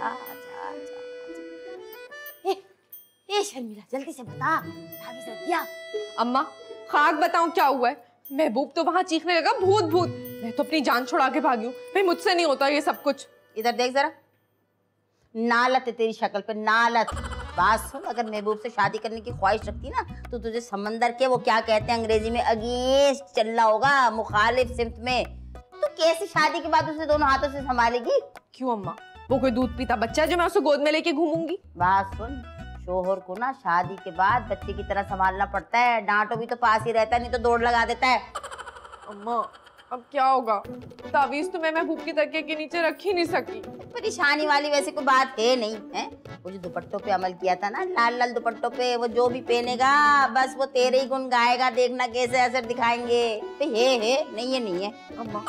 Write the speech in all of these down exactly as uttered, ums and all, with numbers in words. जा जा जा। ए, ए शर्मिला जल्दी से बता भाभी सत्या। अम्मा खाक बताऊं क्या हुआ है? महबूब तो वहाँ चीखने लगा भूत भूत, मैं तो अपनी जान छुड़ा के भागी हूँ। भाई मुझसे नहीं होता ये सब कुछ। इधर देख जरा, नालत है तेरी शक्ल पे नालत। बात सुन, अगर महबूब से शादी करने की ख्वाहिश रखती ना तो तुझे समंदर के वो क्या कहते हैं अंग्रेजी में अगेंस्ट चलना होगा, मुखालिफ सिमत में। तू तो कैसे शादी के बाद उसे दोनों हाथों से संभालेगी? क्यों अम्मा, वो कोई दूध पीता बच्चा है जो मैं उसे गोद में लेके घूमूंगी? बात सुन, शोहर को ना शादी के बाद बच्चे की तरह संभालना पड़ता है। डांटो भी तो पास ही रहता है, नहीं तो दौड़ लगा देता है। अम्मा अब क्या होगा? तावीज़ तो मैं महबूब की तकिए के नीचे रख ही नहीं सकी। परेशानी वाली वैसे कोई बात है नहीं है। वो जो दुपट्टों पे अमल किया था ना, लाल लाल दुपट्टों पे, वो जो भी पहनेगा बस वो तेरे ही गुण गाएगा। देखना कैसे असर दिखाएंगे। तो है है नहीं है नहीं है। अम्मा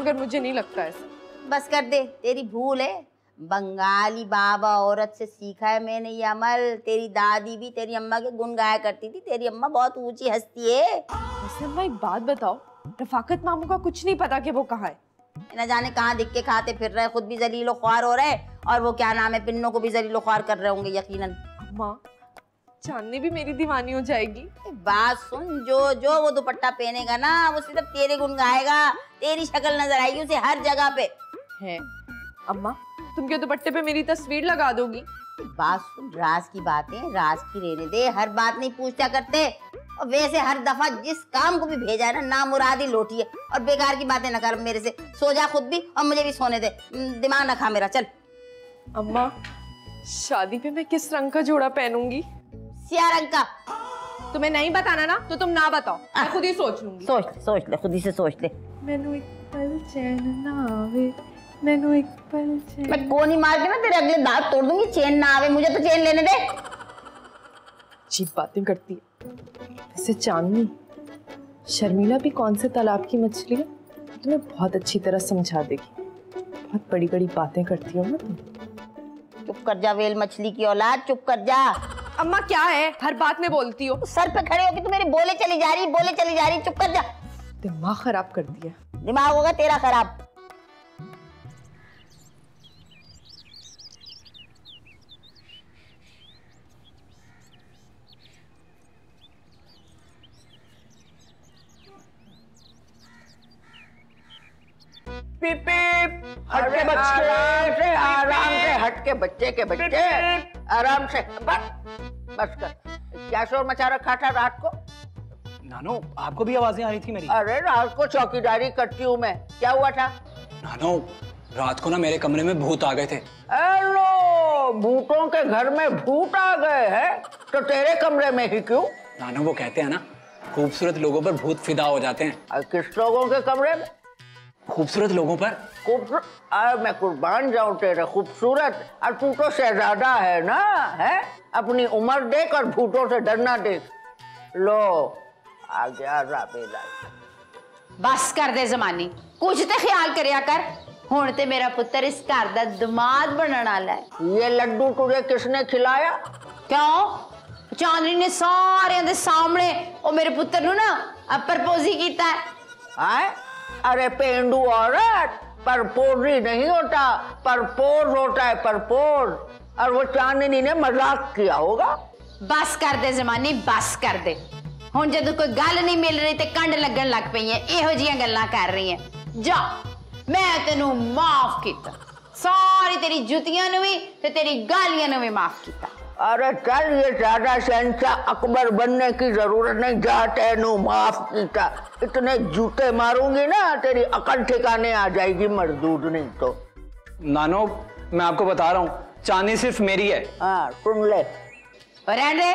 मगर मुझे नहीं लगता ऐसा। बस कर दे, तेरी भूल है। बंगाली बाबा औरत से सीखा है मैंने ये अमल। तेरी दादी भी तेरी अम्मा के गुण गाया करती थी। तेरी अम्मा बहुत ऊंची हस्ती है। वैसे अम्मा एक बात बताओ, रफाकत मामू का कुछ नहीं पता कि वो कहाँ है? न जाने कहाँ दिख के खाते फिर रहे, खुद भी जलीलो ख्वार हो रहे और वो क्या नाम है पिन्नों को भी जलीलो ख्वार कर रहे होंगे यकीनन। अम्मा चांदनी भी मेरी दीवानी हो जाएगी। बात सुन, जो जो वो दुपट्टा पहनेगा ना वो सिर्फ तेरे गुण गाएगा। तेरी शक्ल नजर आएगी उसे हर जगह पे। है अम्मा तुम क्यों दुपट्टे पे मेरी तस्वीर लगा दोगी? बात सुन, राज की बातें राज की रहने दे। हर बात नहीं पूछता करते। और वैसे हर दफा जिस काम को भी भेजा है ना नामुरादी लौटी है। और बेकार की बातें न कर मेरे से। सो जा खुद भी और मुझे भी सोने दे। दिमाग न खा मेरा, चल। अम्मा शादी पे मैं किस रंग का जोड़ा पहनूंगी? सिया रंग का। तुम्हें नहीं बताना ना तो तुम ना बताओ, मैं खुद ही सोच लूंगी। सोच ले, सोच ले, खुद ही से सोच ले। मैनू एक पल चैन ना आवे, मैनू एक पल चैन। मैं गोली मार के ना तेरे अगले दांत तोड़ दूंगी। चैन ना आवे, मुझे तो चैन लेने दे। जी बातें करती है। वैसे चांदनी, शर्मिला भी कौन से तालाब की मछली है तुम्हें बहुत अच्छी तरह समझा देगी। बहुत बड़ी बड़ी बातें करती हो ना तुम। चुप कर जा वेल मछली की औलाद, चुप कर जा। अम्मा क्या है हर बात में बोलती हो? सर पे खड़े हो कि तू मेरी बोले चली जा रही बोले चली जा रही। चुप कर जा। दिमाग खराब कर दिया। दिमाग होगा तेरा खराब। पीप पीप, हट के बच्चे, आराम से, आराम से, हट के बच्चे के बच्चे, आराम से। बस बस कर, क्या शोर मचा रखा था रात को? नानो आपको भी आवाजें आ रही थी मेरी? अरे रात को चौकीदारी करती हूँ मैं, क्या हुआ था? नानो रात को ना मेरे कमरे में भूत आ गए थे। हेलो, भूतों के घर में भूत आ गए हैं तो तेरे कमरे में ही क्यों? नानो वो कहते हैं ना खूबसूरत लोगों पर भूत फिदा हो जाते हैं। किस लोगों के कमरे में? खूबसूरत लोगों पर। खूबसूरत, मैं कुर्बान जाऊं तेरे खूबसूरत। और तू तो शहजादा है ना, है अपनी उम्र देख और भूतों से डरना देख। लो आ गया राबेला। बस कर दे जमानी, कुछ तो ख्याल करिया कर। हुण ते मेरा पुत्र इस घर दा दिमाग बनने वाला है। ये लड्डू तुझे किसने खिलाया? क्यों चांदनी ने सारे दे सामने ओ मेरे पुत्र नू ना प्रपोज ही कीता है। अरे पेंडू औरत, परपोजी नहीं होता, परपोज होता है, परपोज। और वो चांदनी ने मजाक किया होगा। बस कर दे जमानी, बस कर दे। हुण जदों कोई गल नहीं मिल रही ते कंड लगन लग पई है। इहो जियां गल्लां कर रही है। जा मैं तेनू माफ कीता, सारी तेरी जुतियां नू भी ते तेरी गालियां नू भी माफ कीता। अरे चल, ये ज्यादा शहंशाह अकबर बनने की जरूरत नहीं। जा तेनू माफ कीता, इतने जूते मारूंगी ना तेरी अकल ठिकाने आ जाएगी मर्दूद। नहीं तो नानो मैं आपको बता रहा हूँ चांदनी सिर्फ मेरी है। हाँ सुन ले, रहने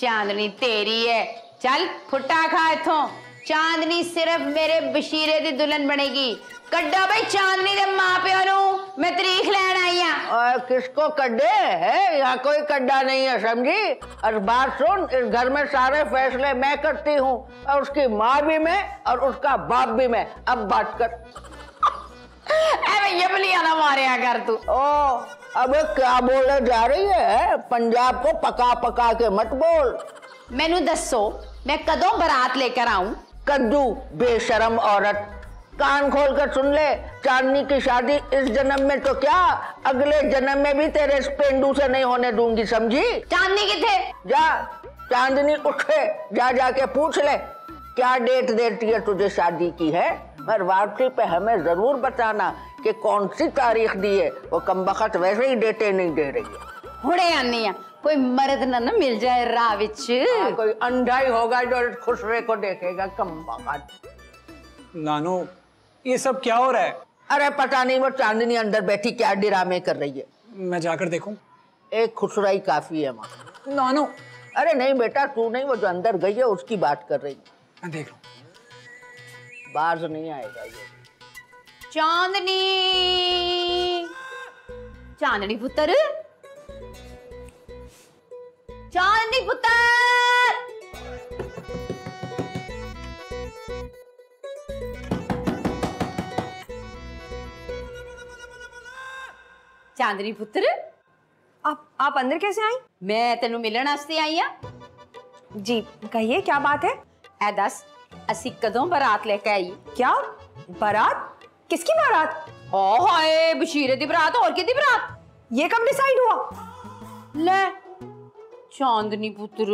चांदनी तेरी है। चल फुटा खा इथों, चांदनी सिर्फ मेरे बशीरे दी दुल्हन बनेगी। कड्डा भाई चांदनी दे मां प्यो नू, मैं तरीक लैन आई हां। किसको कड्डे है? यहाँ कोई कड्डा नहीं है समझी। और बात सुन, इस घर में सारे फैसले मैं करती हूँ और उसकी माँ भी मैं और उसका बाप भी मैं। अब बात कर। ये बलिया ना मारे कर तू। ओ अब क्या बोलने जा रही है? पंजाब को पका पका के मत बोल। मैनू दसो मैं कदों बरात लेकर आऊं? कद्दू बेशरम औरत। कान खोल कर सुन ले, चांदनी की शादी इस जन्म में तो क्या अगले जन्म में भी तेरे इस पेंडू से नहीं होने दूंगी, समझी? चांदनी किथे? जा चांदनी उठे, जा जाके पूछ ले क्या डेट देती है तुझे शादी की है, पर वापसी पे हमें जरूर बताना कि कौन सी तारीख दी है। वो कमबख्त वैसे ही डेटे नहीं दे रही है। हुड़े आनी है कोई मर्द ना ना मिल जाए राह विच, कोई अंधा ही होगा जो खुसरे को देखेगा। कमबख्त नानो ये सब क्या हो रहा है? अरे पता नहीं वो चांदनी अंदर बैठी क्या ड्रामे कर रही है, मैं जाकर देखूं। एक खुसरा ही काफी है माँ। नानो अरे नहीं बेटा तू नहीं, वो जो अंदर गई है उसकी बात कर रही है। देख लूं बाज नहीं आएगा ये। चांदनी चांदनी पुत्र चांदनी पुत्र चांदनी पुत्र आप आप अंदर कैसे आई? मैं तेनू मिलने वास्ते आई हां। जी कहिए क्या बात है? ऐ दस असी कदों बारात लेके आई? क्या बारात? किसकी बारात? हां हाय बशीरे दी बारात, और किदी बारात? ये कब डिसाइड हुआ? ले चांदनी पुत्र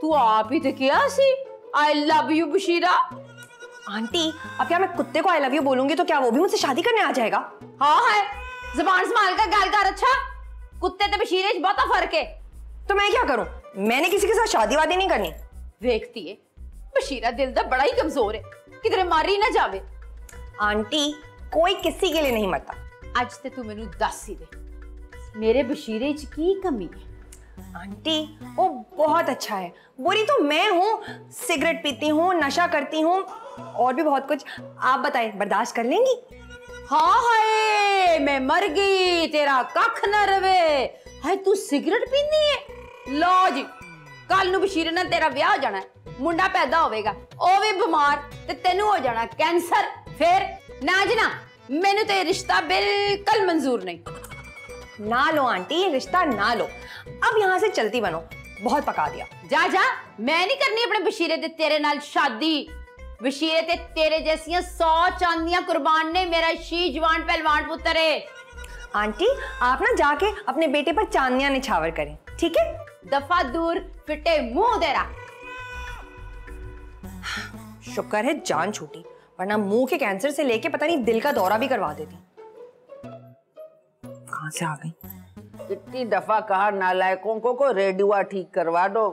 तू आप ही तो क्या see I love you Bashira. Aunty अब क्या मैं कुत्ते को आई लव यू बोलूंगी तो क्या वो भी मुझसे शादी करने आ जाएगा? हां हाय ज़बान संभाल कर गाल कर। अच्छा कुत्ते ते बशीरे च बहुत फर्क है। तो मैं क्या करूं? मैंने किसी के साथ शादी वादी नहीं करनी। देखती है बशीरा दिल दा बड़ा ही कमजोर है, किधरे मारी ना जावे। आंटी कोई किसी के लिए नहीं मरता। आज ते तू मेनू दस ही दे मेरे बशीरे च की कमी है? आंटी वो बहुत अच्छा है, बुरी तो मैं हूँ। सिगरेट पीती हूँ, नशा करती हूँ और भी बहुत कुछ। आप बताए बर्दाश्त कर लेंगी? हाँ हाय मैं मर गई तेरा कख न रवे। हाय तू सिगरेट पीनी है? लो जी कल नू बशीर ने तेरा ब्याह हो जाना है, मुंडा पैदा होवेगा, ओ भी बीमार ते तेनू हो जाना कैंसर। फिर ना जी ना मैनू तो ये रिश्ता बिल्कुल मंजूर नहीं। ना लो आंटी ये रिश्ता ना लो, अब यहाँ से चलती बनो, बहुत पका दिया। जा जा मैं नहीं करनी अपने बशीरे ते तेरे नाल शादी। बशीरे ते तेरे जैसियां सौ चांदियां कुर्बान ने मेरा शी जवान पहलवान पुत्र है। आंटी आप ना जाके अपने बेटे पर चांदियां निछावर करें, ठीक है? दफा दूर फिटे मुंह तेरा। शुक्र है जान छूटी, वरना मुंह के कैंसर से लेके पता नहीं दिल का दौरा भी करवा देती। कहां से आ गई? इतनी दफा कहा नालायकों को, को रेडियो ठीक करवा दो,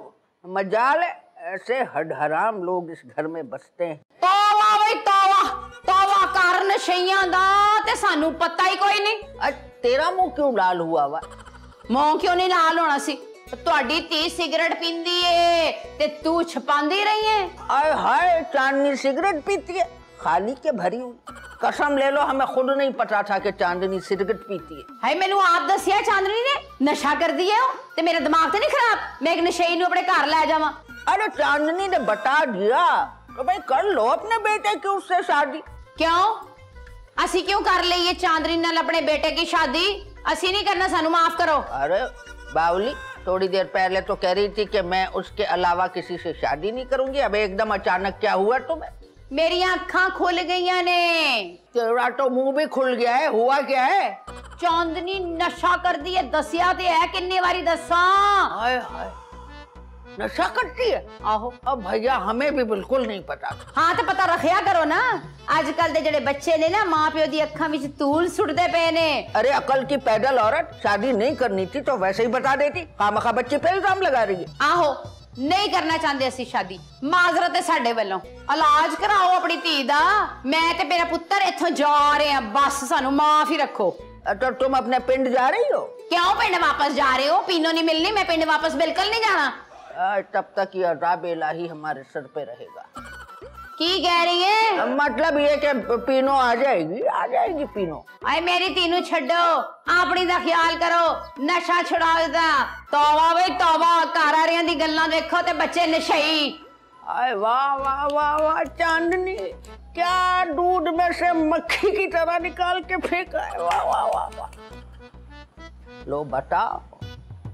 मजाल है ऐसे हडहराम लोग इस घर में बसते हैं। तौबा भाई तौबा, तौबा कारण शैया दा ते सानू पता ही कोई नहीं। अरे तेरा मुंह क्यों लाल हुआ वा? मुंह क्यों नहीं लाल होना सी? तुहाडी ती सिगरेट पींदी है ते तू छपांदी रही है। आय हाय चांदनी सिगरेट पीती है, खाली के भरी हुई। कसम ले लो हमें खुद नहीं पता था कि चांदनी सिगरेट पीती है। हाय मैनू आप दसिया चांदनी ने नशा कर दिया ते मेरा दिमाग ते नहीं खराब? मैं एक नशेई नू अपने घर लै जावां? अरे चांदनी ने बता दिया तो भाई कर लो अपने बेटे की उससे शादी। क्यों असी क्यों कर लिए चांदनी नाल अपने बेटे की शादी? असी नहीं करना, सानू माफ करो। अरे बावली थोड़ी देर पहले तो कह रही थी कि मैं उसके अलावा किसी से शादी नहीं करूंगी, अब एकदम अचानक क्या हुआ तुम्हें? मेरी आँखां खुल गई ने। तेरा तो मुंह भी खुल गया है, हुआ क्या है? चांदनी नशा कर दी है, दसिया तो है कितनी बारी दसा। हाय हाय नशा करती है? आहो अब भैया हमें भी बिल्कुल नहीं पता। हाँ तो पता रखिया करो ना, आजकल दे जेड़े बच्चे ने ना माँ प्यो दी अखां विच धूल सुटदे पे ने। अरे अकल की पैदल औरत शादी नहीं करनी थी तो वैसे ही बता देती, खामखा बच्चे पे इल्जाम लगा रही है। आहो नहीं करना चाहते असी शादी, माजरत है साडे वल्लों। इलाज कराओ अपनी धी दा, मैं ते मेरा पुत्र इत्थों जा रहे हैं, बस सानू माफ ही रखो। तो तुम अपने पिंड जा रही हो? क्यों पिंड वापस जा रहे हो? पीनो नहीं मिलनी, मैं पिंड वापस बिल्कुल नहीं जाना। तब तक ये अजाब इलाही हमारे सर पे रहेगा। की कह रही है? मतलब ये कि पीनो आ जाएगी, आ जाएगी पीनो। अरे मेरी तीनों छड्डो, आपनी दा ख्याल करो, नशा छुड़ाओ दा। तौबा वे तौबा, कारारियां दी गल्लां देखो ते बच्चे नशेई। अरे वाह वाह वाह वाह चांदनी क्या दूध में से मक्खी की तरह निकाल के फेंका है, वाह वाह वाह वाह। लो बताओ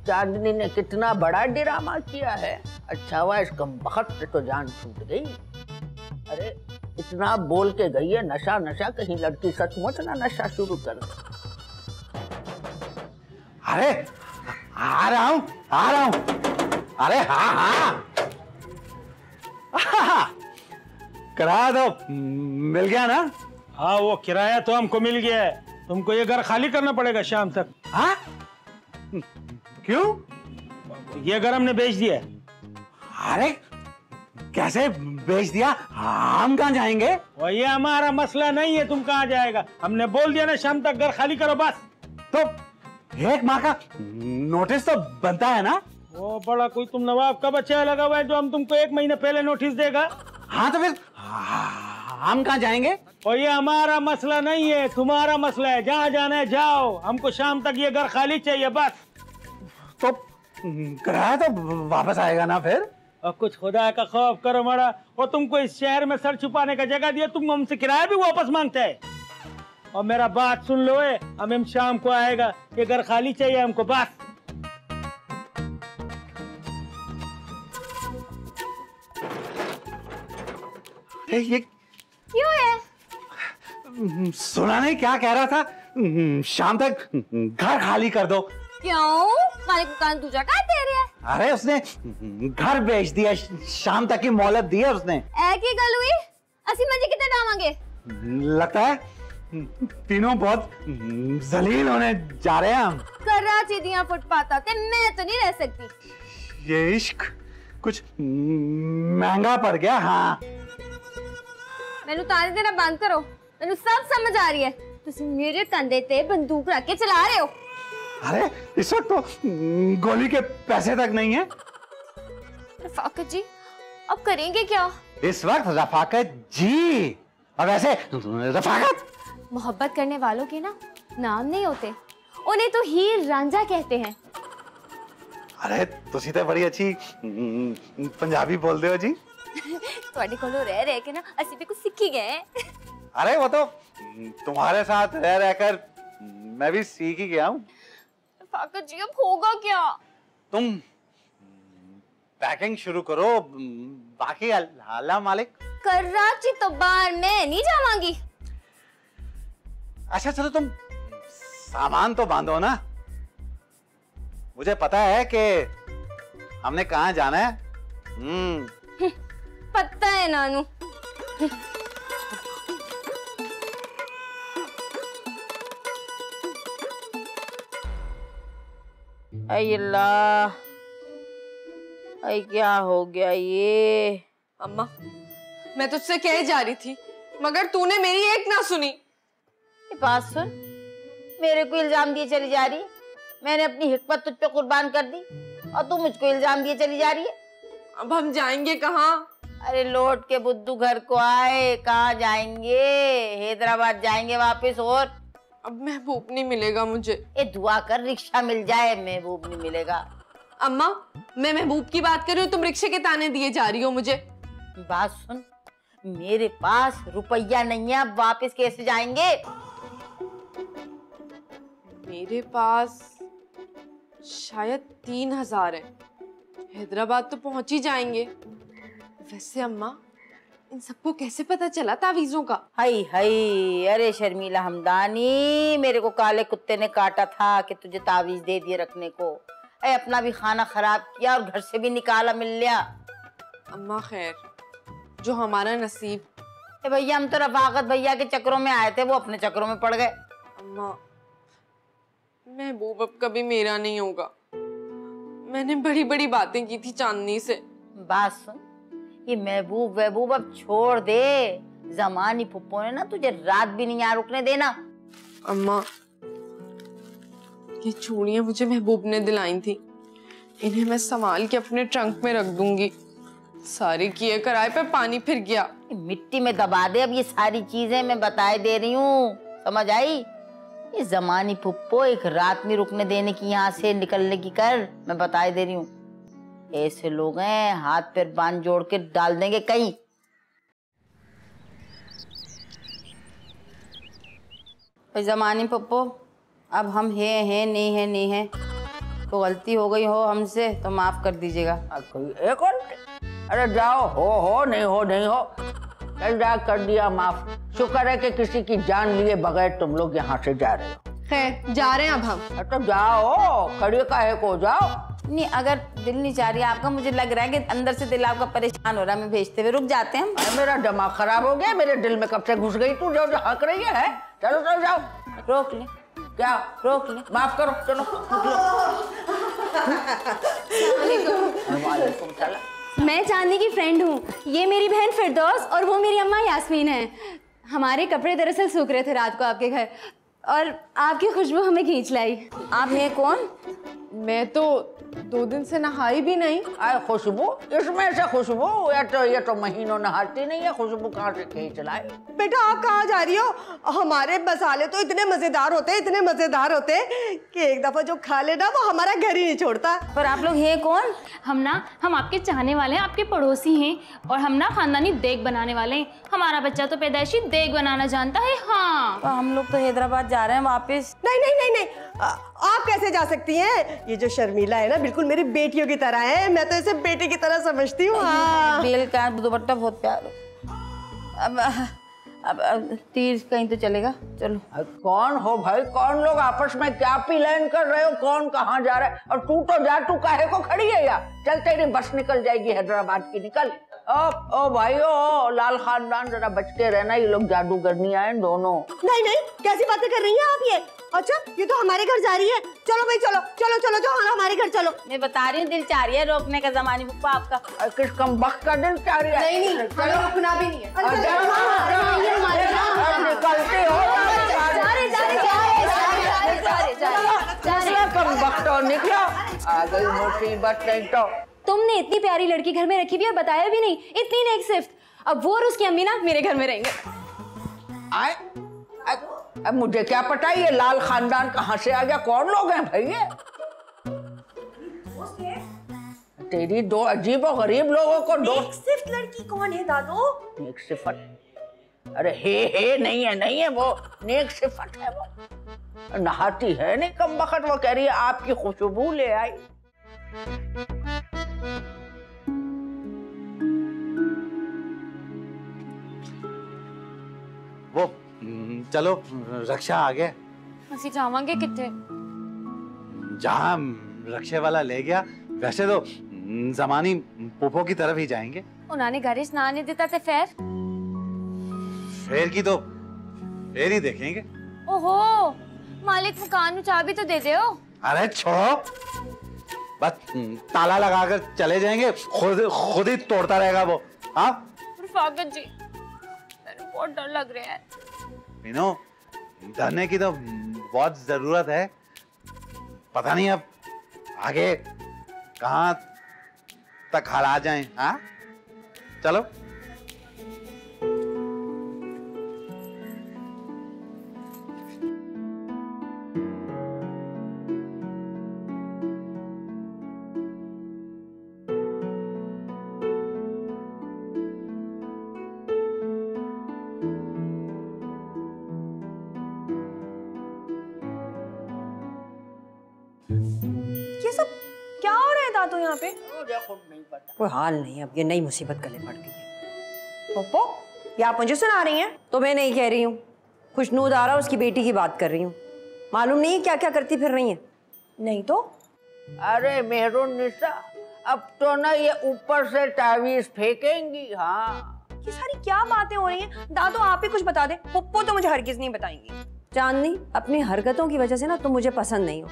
चांदनी ने कितना बड़ा ड्रामा किया है। अच्छा हुआ इस कमबख्त तो जान छूट गई। अरे इतना बोल के गई है नशा नशा, कहीं लड़की सचमुच ना नशा शुरू कर। अरे आ रहा हूं आ रहा हूं। अरे हाँ हाँ करा दो, मिल गया ना? हाँ वो किराया तो हमको मिल गया है, तुमको ये घर खाली करना पड़ेगा शाम तक। हाँ क्यों? ये घर हमने बेच दिया। अरे कैसे बेच दिया? हम कहाँ जाएंगे? और ये हमारा मसला नहीं है, तुम कहाँ जाएगा, हमने बोल दिया ना शाम तक घर खाली करो बस। तो एक माह का नोटिस तो बनता है ना? वो बड़ा कोई तुम नवाब का बच्चा लगा हुआ है जो हम तुमको एक महीने पहले नोटिस देगा। हाँ तो फिर हम कहाँ जाएंगे? और ये हमारा मसला नहीं है, तुम्हारा मसला है, जहाँ जाना है जाओ, हमको शाम तक ये घर खाली चाहिए बस। तो किराया तो वापस आएगा ना फिर? और कुछ खुदा का खौफ करो माड़ा, और तुमको इस शहर में सर छुपाने का जगह दिया, तुम हमसे किराया भी वापस मांगते है। और मेरा बात सुन लो, हम शाम को आएगा, ये घर खाली चाहिए हमको बस। ये क्यों है? सुना नहीं क्या कह रहा था, शाम तक घर खाली कर दो। क्यों, मालिक कान तुझे क्या दे रहा है? अरे उसने घर बेच दिया, शाम तक की मोहलत दी है उसने। एक ही गल हुई, असी मजे कितने दाम आगे? लगता है तीनों बहुत जलील होने जा रहे हैं हम। कराची दिया फुटपाथा ते मैं तो नहीं रह सकती। ये इश्क कुछ महंगा पड़ गया। हाँ मैनू ताने देना बंद करो, मैनू सब समझ आ रही है, तुसी मेरे कंधे ते बंदूक रख के चला रहे हो। अरे इस वक्त तो गोली के पैसे तक नहीं है। रफाकत जी अब करेंगे क्या? इस वक्त रफाकत जी, और वैसे रफाकत मोहब्बत करने वालों के ना नाम नहीं होते, उन्हें तो हीर रांझा कहते हैं। अरे तुसी तो बड़ी अच्छी पंजाबी बोलते हो जी। थोड़े कोलो रह रह के ना असी भी कुछ सीख ही गए। अरे वो तो तुम्हारे साथ रह रहकर मैं भी सीख ही गया हूँ। फाकत जी अब होगा क्या? तुम पैकिंग शुरू करो, बाकी अल्लाह मालिक। कराची तो बार मैं नहीं जावांगी। अच्छा चलो तुम सामान तो बांधो ना, मुझे पता है कि हमने कहाँ जाना है। हम्म पता है नानू। अय अल्लाह, अय क्या हो गया ये? अम्मा मैं तुझसे कह जा रही थी मगर तूने मेरी एक ना सुनी। ये बात सुन, मेरे को इल्जाम दिए चली जा रही है, मैंने अपनी हिकमत तुझ पे कुर्बान कर दी और तू मुझको इल्जाम दिए चली जा रही है। अब हम जाएंगे कहाँ? अरे लौट के बुद्धू घर को आए, कहाँ जाएंगे? हैदराबाद जाएंगे वापस। और अब महबूब नहीं मिलेगा मुझे। ए दुआ कर रिक्शा मिल जाए। महबूब नहीं मिलेगा। अम्मा मैं महबूब की बात कर रही हूँ, तुम रिक्शे के ताने दिए जा रही हो मुझे। बात सुन, मेरे पास रुपया नहीं है, अब वापस कैसे जाएंगे? मेरे पास शायद तीन हजार है, हैदराबाद तो पहुंच ही जाएंगे। वैसे अम्मा इन सबको कैसे पता चला तावीजों का? हाय हाय, अरे शर्मिला हमदानी, मेरे को काले कुत्ते ने काटा था कि तुझे तावीज दे दिए रखने को। अरे अपना भी खाना खराब किया और घर से भी निकाला मिल लिया। अम्मा खैर जो हमारा नसीब। ए भैया हम तो रफाकत भैया के चक्करों में आए थे, वो अपने चक्करों में पड़ गए। अम्मा महबूब अब कभी मेरा नहीं होगा, मैंने बड़ी बड़ी बातें की थी चांदनी से। बात सुन, ये महबूब वहबूब अब छोड़ दे, जमानी फुप्पो ने ना तुझे रात भी नहीं यहाँ रुकने देना। अम्मा ये चूड़ियां मुझे महबूब ने दिलाई थी, इन्हें मैं संभाल के अपने ट्रंक में रख दूंगी। सारी किए कराए पे पानी फिर गया, मिट्टी में दबा दे। अब ये सारी चीजें मैं बताए दे रही हूँ, समझ आई? ये जमानी फुप्पो एक रात में रुकने देने की, यहाँ से निकलने की कर, मैं बताए दे रही हूँ। ऐसे लोग हैं हाथ पैर बांध जोड़ के डाल देंगे कहीं। जमानी पप्पो अब हम हैं हैं नहीं हैं नहीं हैं, तो गलती हो गई हो हमसे तो माफ कर दीजिएगा। एक और अरे जाओ, हो हो नहीं हो नहीं हो, अल्लाह कर दिया माफ। शुक्र है कि किसी की जान लिए बगैर तुम लोग यहाँ से जा रहे हो। खैर जा रहे हैं अब हम। तो जाओ, खड़े काहे को जाओ। नहीं अगर दिल नहीं जा रही आपका, मुझे लग रहा है कि अंदर से दिल आपका परेशान हो रहा है, मैं भेजते हुए रुक जाते हैं हम। मेरा दिमाग खराब हो गया, मेरे दिल में कब से घुस गई तू, जो हक रही है। चलो चलो जाओ, रोक ले, क्या रोक ले, माफ करो, चलो निकलो। मैं चांदनी की फ्रेंड हूँ, ये मेरी बहन फिरदौस और वो मेरी अम्मा यास्मीन हैं। हमारे कपड़े दरअसल सूख रहे थे रात को आपके घर और आपकी खुशबू हमें खींच लाई। आप हैं कौन? मैं तो दो दिन से नहाई भी नहीं। आए खुशबू, इसमें से खुशबू, या तो ये तो महीनों नहाती नहीं है, खुशबू कहाँ से खींच लाए? बेटा आप कहाँ जा रही हो? हमारे मसाले तो इतने मजेदार होते इतने मजेदार होते कि एक दफा जो खा लेना वो हमारा घर ही नहीं छोड़ता। पर आप लोग हैं कौन? हम ना हम आपके चाहने वाले हैं, आपके पड़ोसी हैं और हम ना खानदानी देग बनाने वाले हैं। हमारा बच्चा तो पैदाइशी देग बनाना जानता है। हाँ हम लोग तो हैदराबाद जा रहे हैं वापस। नहीं नहीं नहीं नहीं आप कैसे जा सकती हैं? ये जो शर्मिला है ना बिल्कुल मेरी बेटियों की तरह है, मैं तो इसे बेटी की तरह समझती हूँ। बेल का दुपट्टा बहुत प्यारा। अब, अब अब तीर कहीं तो चलेगा। चलो कौन हो भाई, कौन लोग आपस में क्या प्लान कर रहे हो, कौन कहाँ जा रहा है? और तू तो जा, तू काहे को खड़ी है यार, चल तेरी बस निकल जाएगी हैदराबाद की, निकल। ओ ओ भाई ओ लाल खानदान, जरा बच के रहना, ये लोग जादूगरनी आए दोनों। नहीं नहीं कैसी बातें कर रही हैं आप ये? अच्छा ये तो हमारे घर जा रही है, चलो भाई चलो चलो चलो जो हमारे घर चलो। मैं बता रही हूँ दिल चाह रही है, रोकने का जमानी बुप्पा आपका, किस कमबख्त का दिल चाह रही है? नहीं नहीं रुकना भी नहीं है, कमबख्तों निकलो, आ गई मुसीबत। नहीं तो तुमने इतनी प्यारी लड़की घर में रखी भी और बताया भी नहीं, इतनी नेक सिफ्ट। अब वो और उसकी अम्मी ना मेरे घर में रहेंगे। आए, अब मुझे क्या पता ये लाल खानदान कहाँ से आ गया, कौन लोग हैं भाई ये? तेरी दो अजीब और गरीब लोगों को दो। नेक सिफ्ट लड़की कौन है दादू? नेक सिफ्ट, अरे हे हे नहीं है नहीं है, वो नेक सिफ्ट है, वो नहाती है नहीं कमबख्त, वो कह रही है आपकी खुशबू ले आई। वो चलो रक्षा आ गया। असी जावांगे किथे? जहां रक्षे वाला ले गया, वैसे तो जमानी पुपो की तरफ ही जाएंगे। उन्होंने घर स्नान नहीं देता थे। फेर फेर की तो फेर ही देखेंगे। ओहो मालिक मकान में चाबी तो दे दो। अरे छोड़ो, बस ताला लगाकर चले जाएंगे, खुद खुद ही तोड़ता रहेगा वो। हाँ रफाकत जी बहुत डर लग रहा है। मीनू डरने की तो बहुत जरूरत है, पता नहीं अब आगे कहाँ तक हाल जाएं। हाँ चलो पे? नहीं पता। कोई हाल नहीं, अब ये नई मुसीबत गले पड़ गई है। पप्पो ये आप मुझे सुना रही हैं? तो मैं नहीं कह रही हूँ, खुशनूद आ रहा उसकी बेटी की बात कर रही हूँ। मालूम नहीं क्या क्या करती फिर रही है। नहीं तो अरे मेहरून निशा, अब तो ना ये ऊपर से तावीज फेंकेंगी। हाँ ये सारी क्या बातें हो रही है दादू, आप ही कुछ बता दे, पप्पो तो मुझे हरगिज नहीं बताएंगी। चांदनी अपनी हरकतों की वजह से ना तुम मुझे पसंद नहीं हो।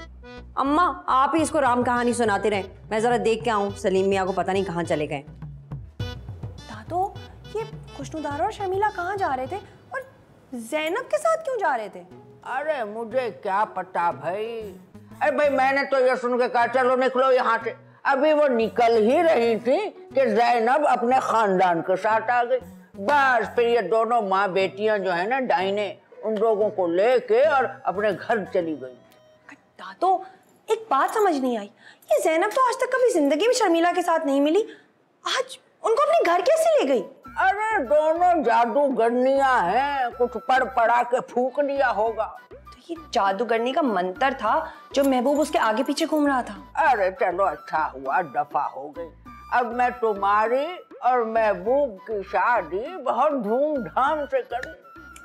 अम्मा आप ही इसको राम कहानी सुनाते रहे, मैं जरा देख के आऊं सलीम मियां को पता नहीं कहाँ चले गए। दादू ये खुशनुदारा और शर्मिला कहाँ जा रहे थे और जैनब के साथ क्यों जा रहे थे? अरे मुझे क्या पता भाई, अरे भाई मैंने तो ये सुन के कहा चलो निकलो यहाँ से। अभी वो निकल ही रही थी कि जैनब अपने खानदान के साथ आ गई। बस फिर ये दोनों माँ बेटियाँ जो है ना डाइने, उन लोगों को लेके और अपने घर चली गई। दादो एक बात समझ नहीं आई, ये जैनब तो आज तक कभी जिंदगी में शर्मिला के साथ नहीं मिली, आज उनको अपने घर कैसे ले गई? अरे दोनों जादूगरनियां हैं, कुछ पढ़ पढ़ा के फूंक लिया होगा। तो ये जादूगरनी का मंत्र था जो महबूब उसके आगे पीछे घूम रहा था। अरे चलो अच्छा हुआ दफा हो गई। अब मैं तुम्हारी और महबूब की शादी बहुत धूमधाम से करूं।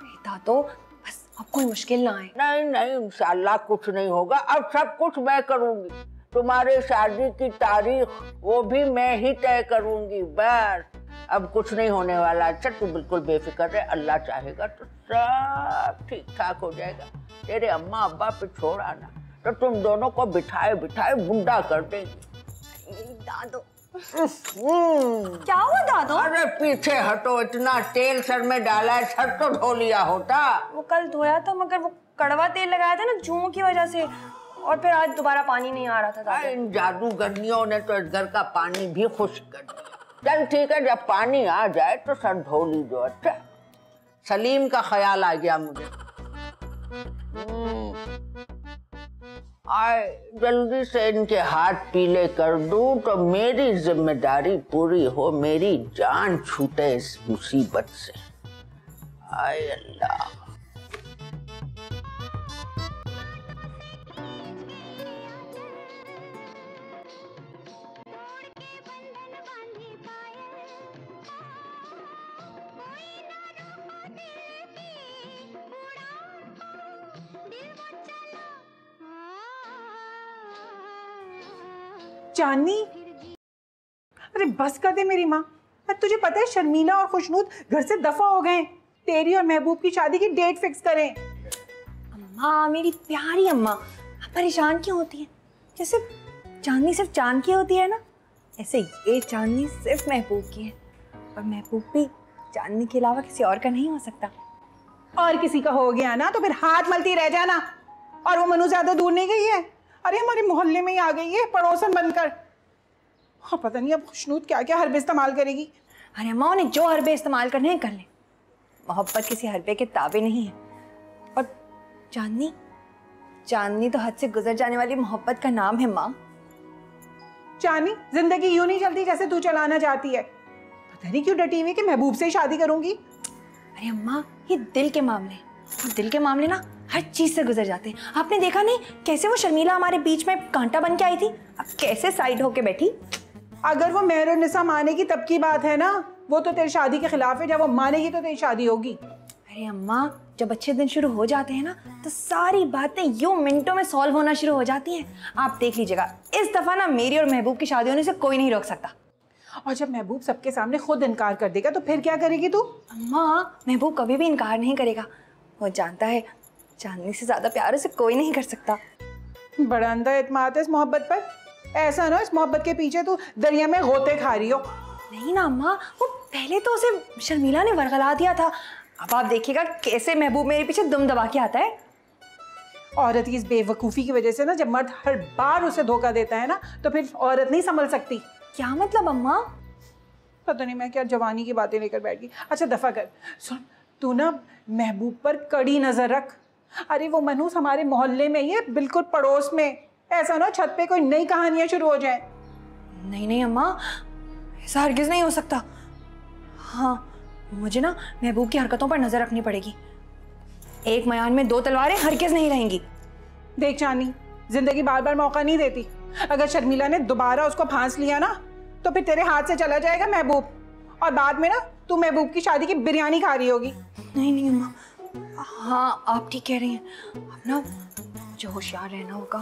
बेटा तो बस अब कोई मुश्किल ना आए। नहीं नहीं, इंशाल्लाह कुछ नहीं होगा। अब सब कुछ मैं करूंगी, तुम्हारे शादी की तारीख वो भी मैं ही तय करूंगी। बस अब कुछ नहीं होने वाला। अच्छा तू बिल्कुल बेफिक्र रहे, अल्लाह चाहेगा तो सब ठीक ठाक हो जाएगा। तेरे अम्मा अब्बा पे छोड़ आना, तो तुम दोनों को बिठाए बिठाए बुढ़ा कर देंगे। दादो क्या हुआ दादो? अरे पीछे हटो, इतना तेल सर में डाला है, सर तो धो लिया होता। वो कल धोया था मगर वो कड़वा तेल लगाया था ना जूं की वजह से, और फिर आज दोबारा पानी नहीं आ रहा था दादो। इन जादूगरनियों ने तो इस घर का पानी भी खुश्क कर दिया। चल ठीक है, जब पानी आ जाए तो सर धो लीजो। अच्छा सलीम का ख्याल आ गया मुझे, आए जल्दी से इनके हाथ पीले कर दूं तो मेरी जिम्मेदारी पूरी हो, मेरी जान छूटे इस मुसीबत से। आए अल्लाह। चांदनी, अरे बस कर दे मेरी माँ। तुझे पता है शर्मिला और खुशनूद घर से दफा हो गए। तेरी और महबूब की शादी की डेट फिक्स करें। अम्मा, मेरी प्यारी अम्मा, आप परेशान क्यों होती हैं? जैसे चांदनी सिर्फ चांद की होती है ना, ऐसे ये चांदनी सिर्फ महबूब की है, और महबूब भी चांदनी के अलावा किसी और का नहीं हो सकता। और किसी का हो गया ना तो फिर हाथ मलती रह जाना। और वो मनु ज्यादा दूर नहीं गई है, अरे हमारे मोहल्ले में ही आ गई है पड़ोसन बनकर। हाँ, पता नहीं अब खुशनूद क्या क्या हरबे इस्तेमाल करेगी। अरे माँ, उन्हें जो हरबे इस्तेमाल करने हैं कर ले, मोहब्बत किसी हरबे के ताबे नहीं है। और चांदनी, चांदनी तो हद से गुजर जाने वाली मोहब्बत का नाम है माँ। चांदनी, जिंदगी यूं नहीं चलती जैसे तू चलाना चाहती है। पता नहीं क्यों डटी हुई कि महबूब से शादी करूंगी। अरे अम्मा, ये दिल के मामले, और दिल के मामले ना हर चीज से गुजर जाते हैं। आपने देखा नहीं कैसे वो शर्मिला हमारे बीच में कांटा बन के आई थी, अब कैसे साइड होके बैठी। अगर वो मेहर निसा मानेगी तब की बात है ना, वो तो तेरी शादी के खिलाफ है। जब वो मानेगी तो तेरी शादी होगी। अरे अम्मा, जब अच्छे दिन शुरू हो जाते हैं ना तो सारी बातें यूं मिनटों में सॉल्व होना शुरू हो जाती हैं। आप देख लीजिएगा, इस दफा ना मेरी और महबूब की शादी होने से कोई नहीं रोक सकता। और जब महबूब सबके सामने खुद इनकार कर देगा तो फिर क्या करेगी तू? अम्मा, महबूब कभी भी इनकार नहीं करेगा। वो जानता है चांदनी से ज्यादा प्यार उसे कोई नहीं कर सकता। बड़ा अंधा इत्मीनान है इस मोहब्बत पर। ऐसा ना इस मोहब्बत के पीछे तू दरिया में गोते खा रही हो। नहीं ना अम्मा, वो पहले तो उसे शर्मिला ने वरगला दिया था, अब आप देखिएगा कैसे महबूब मेरे पीछे दुम दबा के आता है। औरत की इस बेवकूफ़ी की वजह से ना जब मर्द हर बार उसे धोखा देता है ना तो फिर औरत नहीं संभल सकती। क्या मतलब अम्मा? पता नहीं मैं क्या जवानी की बातें लेकर बैठ गई। अच्छा दफा कर, सुन तू ना महबूब पर कड़ी नजर रख। अरे वो मनूस हमारे मोहल्ले में ही है, बिल्कुल पड़ोस में। ऐसा ना छत पे कोई नई कहानियां शुरू हो जाएं। नहीं नहीं अम्मा, ऐसा हरगिज नहीं हो सकता। हाँ, मुझे ना महबूब की हरकतों पर नजर रखनी पड़ेगी। एक मयान में दो तलवारें हरगिज नहीं रहेंगी। देख चांदनी, जिंदगी बार बार मौका नहीं देती। अगर शर्मिला ने दोबारा उसको फांस लिया ना तो फिर तेरे हाथ से चला जाएगा महबूब, और बाद में ना तू महबूब की शादी की बिरयानी खा रही होगी। नहीं नहीं अम्मा, हाँ आप ठीक कह रही हैं। अब ना मुझे होशियार रहना होगा।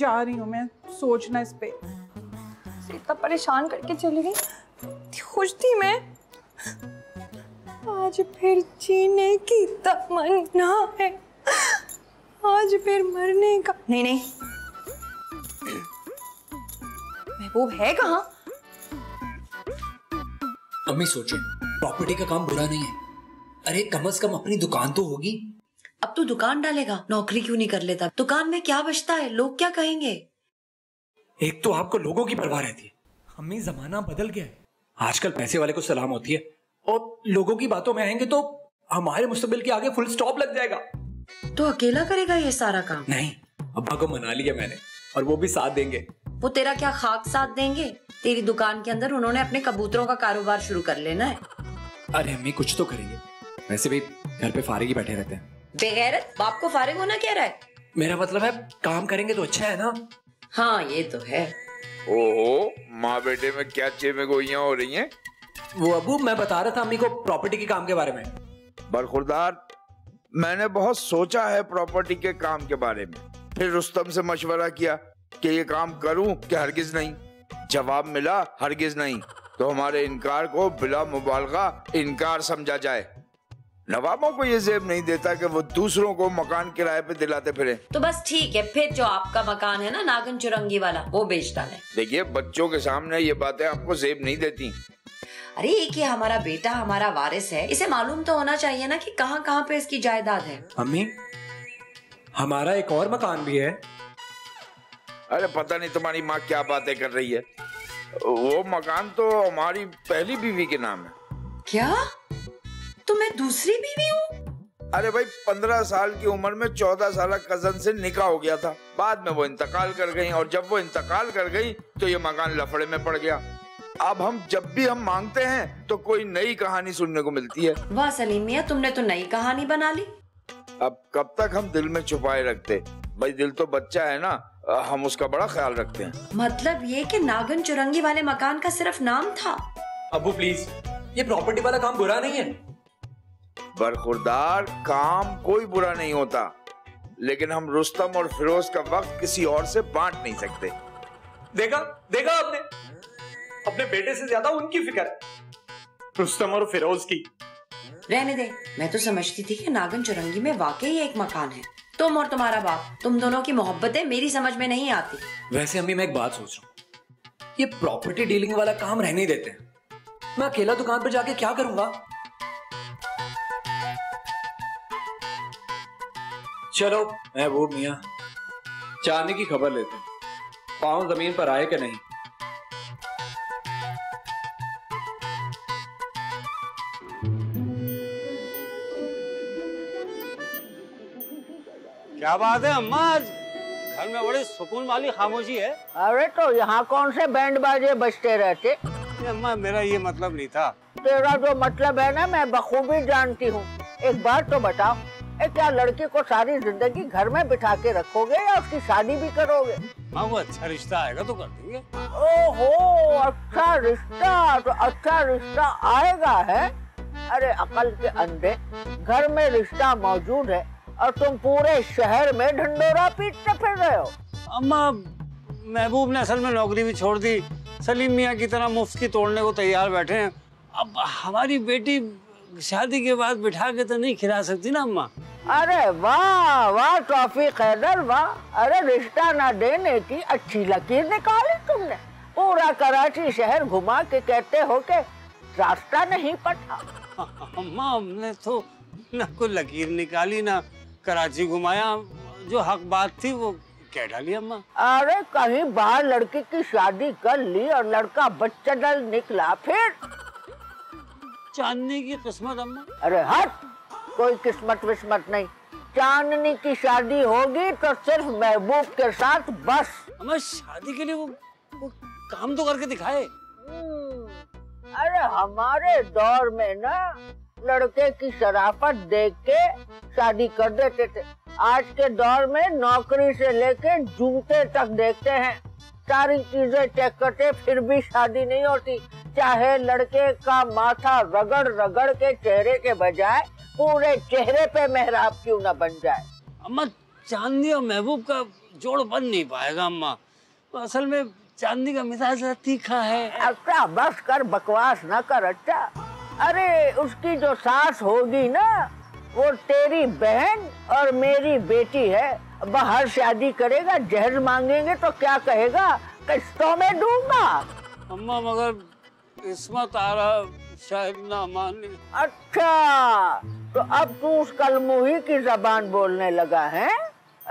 जा रही हूँ मैं सोचना इस पे। इतना परेशान करके चली गई, खुश थी मैं। आज फिर जीने की तमन्ना है, आज फिर मरने का। नहीं नहीं, महबूब है कहाँ? अम्मी सोचो, प्रॉपर्टी का काम बुरा नहीं है। अरे कम से कम अपनी दुकान तो होगी। अब तो दुकान डालेगा, नौकरी क्यों नहीं कर लेता? दुकान में क्या बचता है, लोग क्या कहेंगे? एक तो आपको लोगों की परवाह रहती है। अम्मी जमाना बदल गया है, आजकल पैसे वाले को सलाम होती है, और लोगों की बातों में आएंगे तो हमारे मुस्तबिल के आगे फुल स्टॉप लग जाएगा। तो अकेला करेगा ये सारा काम? नहीं, अब्बा को मना लिया मैंने, और वो भी साथ देंगे। वो तेरा क्या खाक साथ देंगे? तेरी दुकान के अंदर उन्होंने अपने कबूतरों का कारोबार शुरू कर लेना है। अरे अम्मी कुछ तो करेंगे, वैसे भी घर पे फारिग ही बैठे रहते हैं। बेगैरत, बाप को फारिग होना कह रहा है? मेरा मतलब है काम करेंगे तो अच्छा है ना। हाँ ये तो है। ओहो, माँ बेटे में क्या चेमेगोइयां हो रही हैं? वो अबू, मैं बता रहा था अम्मी को प्रॉपर्टी के काम के बारे में। बरखुरदार, मैंने बहुत सोचा है प्रॉपर्टी के काम के बारे में, फिर रुस्तम से मशवरा किया कि ये काम करूं कि हरगिज नहीं। जवाब मिला हरगिज नहीं, तो हमारे इनकार को बिला मुबालगा इनकार समझा जाए। नवाबों को ये जेब नहीं देता कि वो दूसरों को मकान किराए पे दिलाते फिरे। तो बस ठीक है, फिर जो आपका मकान है ना नागन चुरंगी वाला, वो बेच डाले। देखिए, बच्चों के सामने ये बातें आपको जेब नहीं देती। अरे कि हमारा बेटा हमारा वारिस है, इसे मालूम तो होना चाहिए ना कि कहाँ कहाँ पे इसकी जायदाद है। अम्मी, हमारा एक और मकान भी है। अरे पता नहीं तुम्हारी माँ क्या बातें कर रही है, वो मकान तो हमारी पहली बीवी के नाम है। क्या? तो मैं दूसरी बीवी हूँ? अरे भाई, पंद्रह साल की उम्र में चौदह साल कजन से निकाह हो गया था, बाद में वो इंतकाल कर गई, और जब वो इंतकाल कर गई तो ये मकान लफड़े में पड़ गया। अब हम जब भी हम मांगते हैं तो कोई नई कहानी सुनने को मिलती है। वाह सलीम मियां, तुमने तो नई कहानी बना ली। अब कब तक हम दिल में छुपाए रखते, भाई दिल तो बच्चा है ना, हम उसका बड़ा ख्याल रखते हैं। मतलब ये कि नागन चुरंगी वाले मकान का सिर्फ नाम था। अबू प्लीज, ये प्रॉपर्टी वाला काम बुरा नहीं है। बरखुरदार, काम कोई बुरा नहीं होता, लेकिन हम रुस्तम और फिरोज का वक्त किसी और से बांट नहीं सकते। देखा देखा आपने, अपने बेटे से ज्यादा उनकी फिक्र है, रुस्तम और फिरोज की। रहने दे, मैं तो समझती थी कि नागन चुरंगी में वाकई एक मकान है। तुम और तुम्हारा बाप, तुम दोनों की मोहब्बतें मेरी समझ में नहीं आती। वैसे अम्मी, मैं एक बात सोच रहा हूँ, ये प्रॉपर्टी डीलिंग वाला काम रहने देते हैं। मैं अकेला दुकान पर जाके क्या करूँगा? चलो महबूब मियाँ, चांदनी की खबर लेते हैं, पाँव जमीन पर आए कि नहीं। क्या बात है अम्मा, आज घर में बड़ी सुकून वाली खामोशी है। अरे तो यहाँ कौन से बैंड बाजे बजते रहते? अम्मा, मेरा ये मतलब नहीं था। तेरा जो मतलब है ना, मैं बखूबी जानती हूँ। एक बात तो बताओ, एक क्या लड़की को सारी जिंदगी घर में बिठा के रखोगे या उसकी शादी भी करोगे? माँ, वो अच्छा रिश्ता आएगा तो कर देंगे। ओहो, अच्छा रिश्ता, तो अच्छा रिश्ता आएगा है। अरे अकल के अंधे, घर में रिश्ता मौजूद है और तुम पूरे शहर में ढंडोरा पीटते फिर रहे हो। अम्मा, महबूब ने असल में नौकरी भी छोड़ दी, सलीम मियाँ की तरह मुफ्त की तोड़ने को तैयार बैठे हैं। अब हमारी बेटी शादी के बाद बिठा के तो नहीं खिला सकती ना अम्मा। अरे वाह वाह तौफीक हैदर, वाह! अरे रिश्ता ना देने की अच्छी लकीर निकाली तुमने। पूरा कराची शहर घुमा के कहते हो के रास्ता नहीं पटा। अम्मा, हमने तो ना कोई लकीर निकाली ना कराची घुमाया, जो हक बात थी वो कह डाली अम्मा। अरे कहीं बाहर लड़की की शादी कर ली और लड़का बच्चा डल निकला, फिर चांदनी की किस्मत अम्मा। अरे हट, कोई किस्मत विस्मत नहीं, चांदनी की शादी होगी तो सिर्फ महबूब के साथ, बस। अम्मा, शादी के लिए वो, वो काम तो करके दिखाए। अरे हमारे दौर में ना लड़के की शराफत देख के शादी कर देते थे, आज के दौर में नौकरी से लेके जूते तक देखते हैं, सारी चीजें चेक करते, फिर भी शादी नहीं होती। चाहे लड़के का माथा रगड़ रगड़ के चेहरे के बजाय पूरे चेहरे पे मेहराब क्यों ना बन जाए। अम्मा, चांदनी और महबूब का जोड़ बन नहीं पाएगा अम्मा, तो असल में चांदनी का मिजाज तीखा है। अच्छा बस कर, बकवास ना कर। अच्छा, अरे उसकी जो सास होगी ना, वो तेरी बहन और मेरी बेटी है, बाहर शादी करेगा, जहर मांगेंगे तो क्या कहेगा? किस्तों में दूंगा। अम्मा, मगर किस्मत आरा शायद ना माने। अच्छा, तो अब तू उस कलमुही की जबान बोलने लगा है?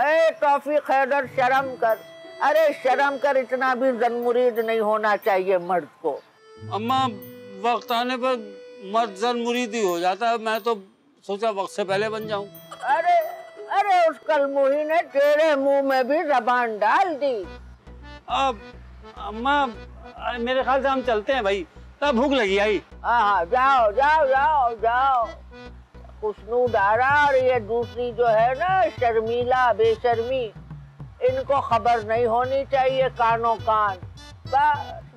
ए तौफीक हैदर, शर्म कर। अरे शर्म कर, इतना भी जन्मुरीद नहीं होना चाहिए मर्द को। अम्मा, वक्त आने पर मर्द जन्मुरीद ही हो जाता है, मैं तो सोचा वक्त से पहले बन जाऊं। अरे अरे उस कलमुही ने तेरे मुंह में भी जबान डाल दी। अब अम्मा, मेरे ख्याल से हम चलते हैं भाई, तब भूख लगी आई। हाँ, जाओ जाओ जाओ जाओ। खुशनूद आरा और ये दूसरी जो है ना शर्मीला बेशर्मी, इनको खबर नहीं होनी चाहिए कानों कान। का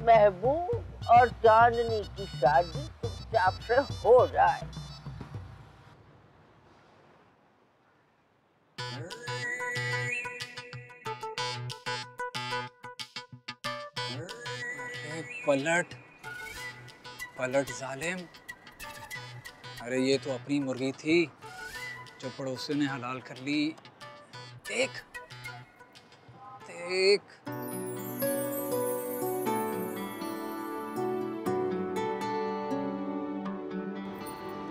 महबूब और चांदनी की शादी चुपचाप से हो जाए। पलट पलट जालिम। अरे ये तो अपनी मुर्गी थी जो पड़ोसी ने हलाल कर ली। देख देख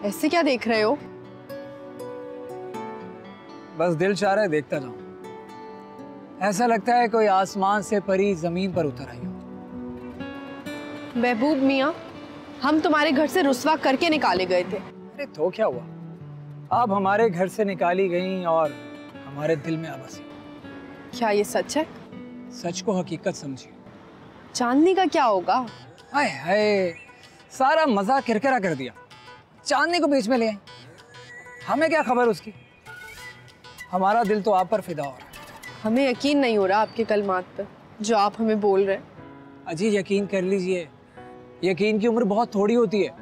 ऐसे क्या देख रहे हो? बस दिल चाह रहा है देखता जाऊं। ऐसा लगता है कोई आसमान से परी जमीन पर उतर आई हो। महबूब मियाँ, हम तुम्हारे घर से रुस्वा करके निकाले गए थे। अरे तो क्या हुआ, आप हमारे घर से निकाली गईं और हमारे दिल में आ बसी। क्या ये सच है? सच को हकीकत समझिए। चांदनी का क्या होगा? हाय हाय, सारा मजा किरकिरा कर दिया। चांदनी को बीच में ले आए, हमें क्या खबर उसकी। हमारा दिल तो आप पर फिदा हो रहा है। हमें यकीन नहीं हो रहा आपके कलमात पर जो आप हमें बोल रहे हैं। अजी यकीन कर लीजिए, यकीन की उम्र बहुत थोड़ी होती है,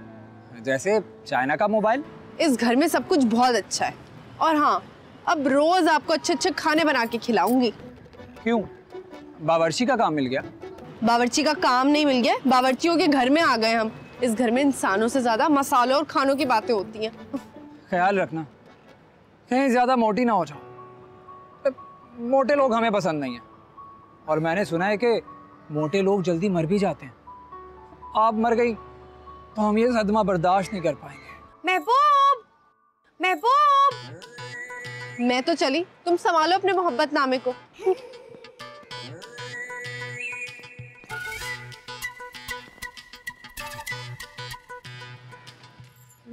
जैसे चाइना का मोबाइल। इस घर में सब कुछ बहुत अच्छा है। और हाँ, अब रोज आपको अच्छे अच्छे खाने बना के खिलाऊंगी। क्यों, बावर्ची का काम मिल गया? बावर्ची का काम नहीं मिल गया, बावर्चियों के घर में आ गए हम। इस घर में इंसानों से ज्यादा मसालों और खानों की बातें होती हैं। ख्याल रखना कहीं ज्यादा मोटी ना हो जाओ। मोटे लोग हमें पसंद नहीं है, और मैंने सुना है कि मोटे लोग जल्दी मर भी जाते हैं। आप मर गई तो हम ये सदमा बर्दाश्त नहीं कर पाएंगे। महबूब, महबूब, मैं तो चली, तुम संभालो अपने मोहब्बत नामे को।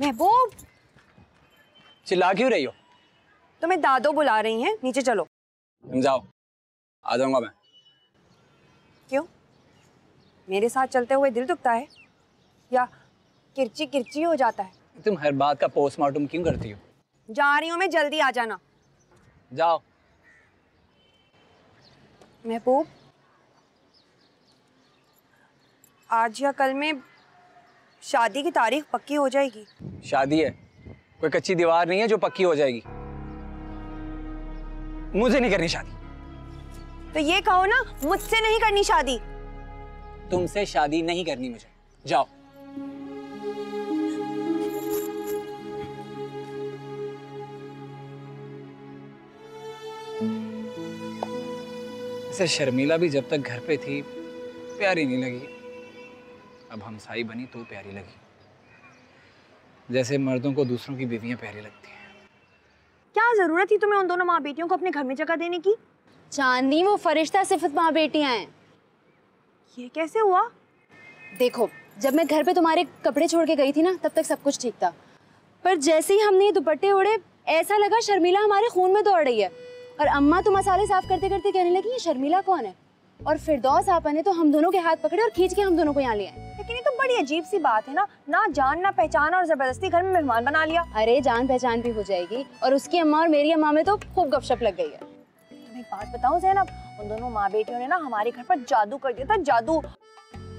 महबूब, चिल्ला क्यों रही हो? तुम्हें दादो बुला रही हैं, नीचे चलो। तुम जाओ, आ जाऊंगा मैं। क्यों, मेरे साथ चलते हुए दिल दुखता है या किरची किरची हो जाता है? तुम हर बात का पोस्टमार्टम क्यों करती हो? जा रही हूँ मैं, जल्दी आ जाना। जाओ। महबूब, आज या कल में शादी की तारीख पक्की हो जाएगी। शादी है, कोई कच्ची दीवार नहीं है जो पक्की हो जाएगी। मुझे नहीं करनी शादी। तो ये कहो ना, मुझसे नहीं करनी शादी। तुमसे शादी नहीं करनी मुझे, जाओ। इसे शर्मिला भी जब तक घर पे थी प्यारी नहीं लगी, अब हमसाई बनी तो प्यारी लगी। जैसे मर्दों को दूसरों की बीवियां प्यारी लगती हैं। क्या जरूरत थी तुम्हें उन दोनों माँ बेटियों को अपने घर में जगह देने की? चांदनी, वो फरिश्ता सिर्फ माँ बेटियाँ हैं। ये कैसे हुआ? देखो, जब मैं घर पे तुम्हारे कपड़े छोड़ के गई थी ना, तब तक सब कुछ ठीक था, पर जैसे ही हमने ये दुपट्टे ओढ़े ऐसा लगा शर्मिला हमारे खून में दौड़ रही है। और अम्मा तो मसाले साफ करते करते कहने लगी ये शर्मिला कौन है। और फिरदौस आपा ने तो हम दोनों के हाथ पकड़े और खींच के हम दोनों को यहाँ ले आए। लेकिन ये तो बड़ी अजीब सी बात है ना, ना जान ना पहचान और जबरदस्ती घर में मेहमान बना लिया। अरे जान पहचान भी हो जाएगी, और उसकी अम्मा और मेरी अम्मा में तो खूब गपशप लग गई है। बात बताओ ज़ैनब, उन दोनों माँ बेटियों ने ना हमारे घर पर जादू कर दिया था, जादू।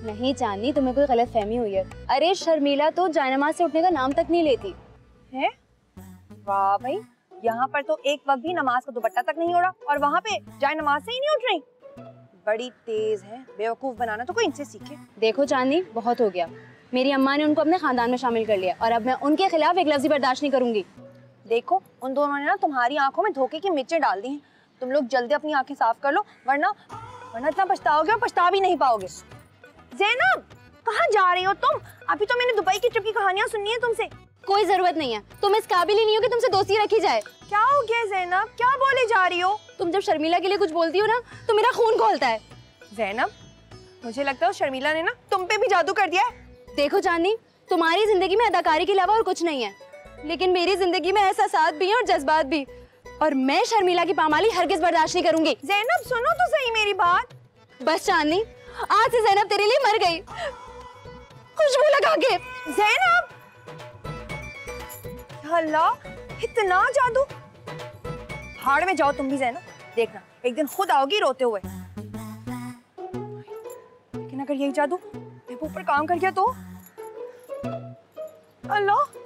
नहीं चांदनी, तुम्हें कोई गलतफहमी हुई है। अरे शर्मिला तो जायनमाज से उठने का नाम तक नहीं लेती है। वाह भाई, यहाँ पर तो एक वक्त भी नमाज का दुपट्टा तक नहीं उड़ा, और वहाँ पे जायनमाज से ही नहीं उठ रही। बड़ी तेज है, बेवकूफ बनाना तो कोई इनसे सीखे। देखो चांदनी, बहुत हो गया। मेरी अम्मा ने उनको अपने खानदान में शामिल कर लिया, और अब मैं उनके खिलाफ एक लफ्जी बर्दाश्त नहीं करूंगी। देखो, उन दोनों ने ना तुम्हारी आंखों में धोखे की मिर्चें डाल दी हैं। तुम लोग जल्दी अपनी आंखें साफ कर लो, वरना वरना इतना पछताओगे और पछता भी नहीं पाओगे। ज़ैनब, कहाँ जा रही हो तुम? अभी तो मैंने दुबई की ट्रिप की कहानियां सुननी है तुमसे। कोई जरूरत नहीं है, तुम इस काबिल ही नहीं हो कि तुमसे दोस्ती रखी जाए। क्या हो गया ज़ैनब, क्या बोले जा रही हो तुम? जब शर्मिला के लिए कुछ बोलती हो ना तो मेरा खून खौलता है। ज़ैनब, मुझे लगता है शर्मिला ने ना तुम पे भी जादू कर दिया है। देखो चांदनी, तुम्हारी जिंदगी में अदाकारी के अलावा और कुछ नहीं है, लेकिन मेरी जिंदगी में एहसास भी है और जज्बात भी, और मैं शर्मिला की पामाली हरगिज बर्दाश्त नहीं करूंगी। ज़ैनब सुनो तो सही मेरी बात। बस चांदनी, आज से ज़ैनब तेरे लिए मर गई। खुशबू लगा के। ज़ैनब, अल्लाह, इतना जादू। भाड़ में जाओ तुम भी ज़ैनब, देखना एक दिन खुद आओगी रोते हुए। लेकिन अगर यही जादू महबूब पर काम कर गया तो अल्लाह